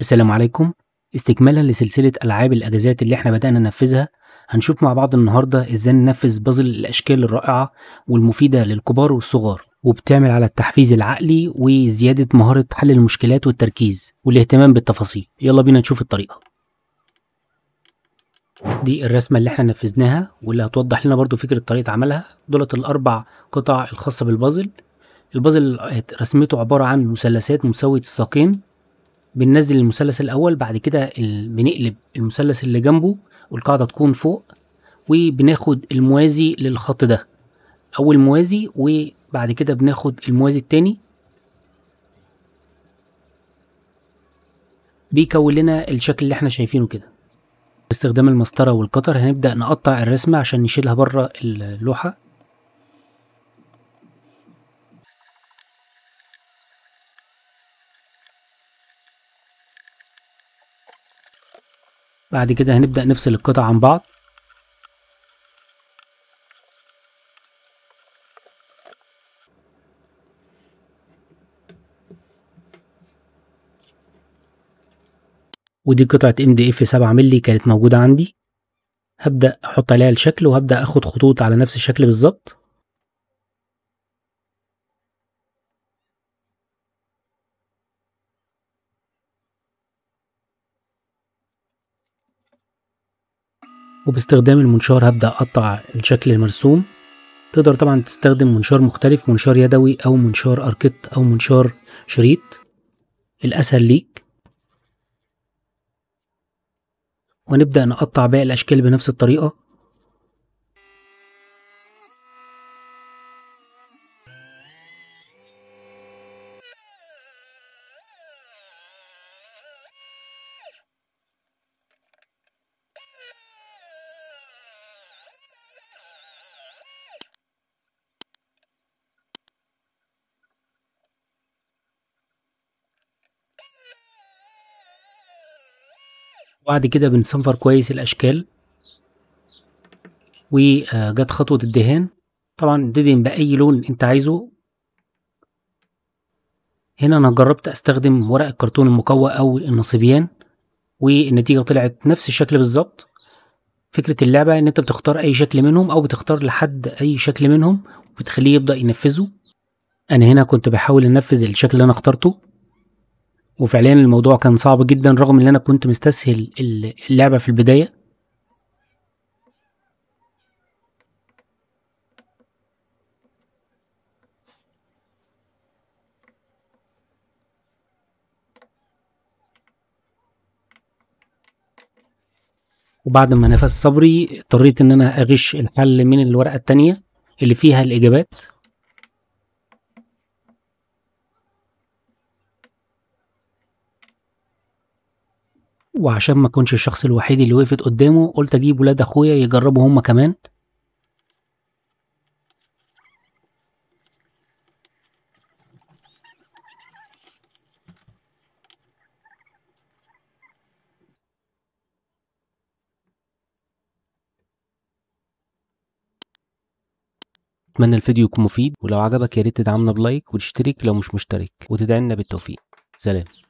السلام عليكم. استكمالا لسلسلة ألعاب الأجازات اللي احنا بدأنا ننفذها، هنشوف مع بعض النهاردة ازاي ننفذ بازل الأشكال الرائعة والمفيدة للكبار والصغار، وبتعمل على التحفيز العقلي وزيادة مهارة حل المشكلات والتركيز والاهتمام بالتفاصيل. يلا بينا نشوف الطريقة. دي الرسمة اللي احنا نفذناها واللي هتوضح لنا برضو فكرة طريقة عملها. دولت الأربع قطع الخاصة بالبازل. البازل رسمته عبارة عن مثلثات مساوية الساقين. بننزل المثلث الاول، بعد كده بنقلب المثلث اللي جنبه والقاعده تكون فوق، وبناخد الموازي للخط ده، اول موازي، وبعد كده بناخد الموازي التاني، بيكون لنا الشكل اللي احنا شايفينه كده. باستخدام المسطره والقطر هنبدا نقطع الرسمه عشان نشيلها بره اللوحه. بعد كده هنبدأ نفصل القطع عن بعض. ودي قطعة MDF 7 مللي كانت موجودة عندي، هبدأ احط عليها الشكل وهبدأ اخد خطوط على نفس الشكل بالظبط. وباستخدام المنشار هبدأ أقطع الشكل المرسوم. تقدر طبعا تستخدم منشار مختلف، منشار يدوي أو منشار أركيت أو منشار شريط، الأسهل ليك. ونبدأ نقطع باقي الأشكال بنفس الطريقة. بعد كده بنصنفر كويس الاشكال، وجت خطوه الدهان. طبعا تدهن باي لون انت عايزه. هنا انا جربت استخدم ورق الكرتون المقوى او النصيبيان، والنتيجه طلعت نفس الشكل بالظبط. فكره اللعبه ان انت بتختار اي شكل منهم او بتختار لحد اي شكل منهم وبتخليه يبدا ينفذه. انا هنا كنت بحاول انفذ الشكل اللي انا اخترته، وفعليا الموضوع كان صعب جدا رغم ان انا كنت مستسهل اللعبة في البداية. وبعد ما نفذ صبري اضطريت ان انا اغش الحل من الورقة التانية اللي فيها الاجابات. وعشان ما اكونش الشخص الوحيد اللي وقفت قدامه قلت اجيب ولاد اخويا يجربوا هما كمان. اتمنى الفيديو يكون مفيد، ولو عجبك يا ريت تدعمنا بلايك وتشترك لو مش مشترك، وتدعي لنا بالتوفيق. سلام.